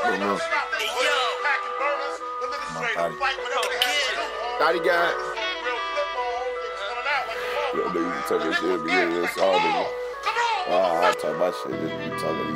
Scotty got.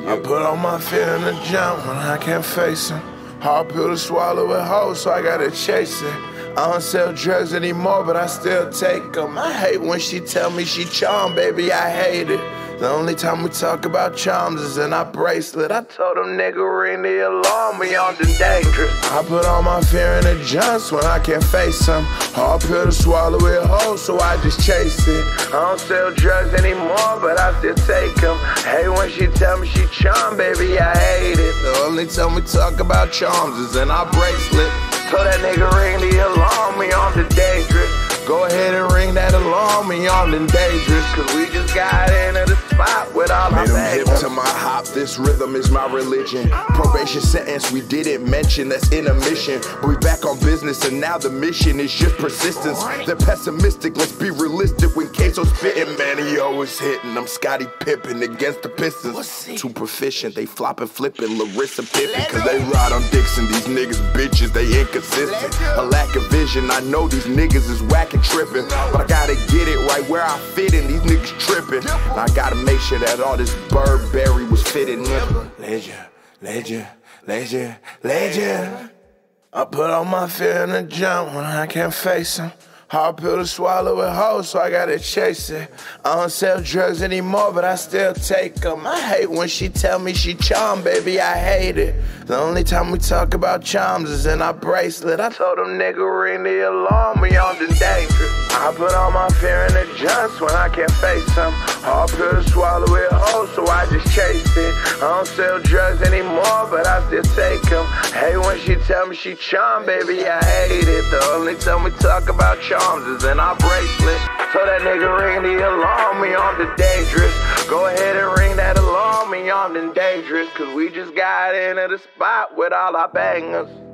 I put on my feet in the gym when I can't face him. Hard pill to swallow with hoes, so I gotta chase it. I don't sell drugs anymore, but I still take them. I hate when she tell me she charmed, baby, I hate it. The only time we talk about charms is in our bracelet. I told them nigga ring the alarm, we on the dangerous. I put all my fear in the junks when I can't face them. Hard pill to swallow it whole, so I just chase it. I don't sell drugs anymore, but I still take them. Hey, when she tell me she charmed, baby, I hate it. The only time we talk about charms is in our bracelet. Told that nigga ring the alarm, we on the dangerous. Go ahead and ring that alarm, we on the dangerous. Cause we just got into the spot with all our bags. Made 'em hip to my hop, this rhythm is my religion. Probation sentence, we didn't mention, that's intermission. But we back on business and now the mission is just persistence. They're pessimistic, let's be realistic. When Queso's spittin', man, he always hitting. I'm Scotty Pippin against the Pistons. Too proficient, they floppin', flippin', Larissa Pippin. Cause they ride on Dixon, these niggas bitches, they inconsistent. A lack of vision, I know these niggas is whack and trippin'. But I gotta get it right where I fit in, these niggas trippin'. I gotta make sure that all this Burberry was fitted in. Legend. I put all my fear in the jump when I can't face him. Hard pill to swallow with hoes, so I gotta chase it. I don't sell drugs anymore, but I still take them. I hate when she tell me she charmed, baby, I hate it. The only time we talk about charms is in our bracelet. I told them nigga ring the alarm, we on the dangerous. I put all my fear in the junks when I can't face them. Hard pill to swallow with hoes, so I just chase it. I don't sell drugs anymore, but I still take them. Hey, when she tell me she charmed, baby, I hate it. The only time we talk about charms is in our bracelet. So that nigga ring the alarm, we on the dangerous. Go ahead and ring that alarm, we on the dangerous. Cause we just got into the spot with all our bangers.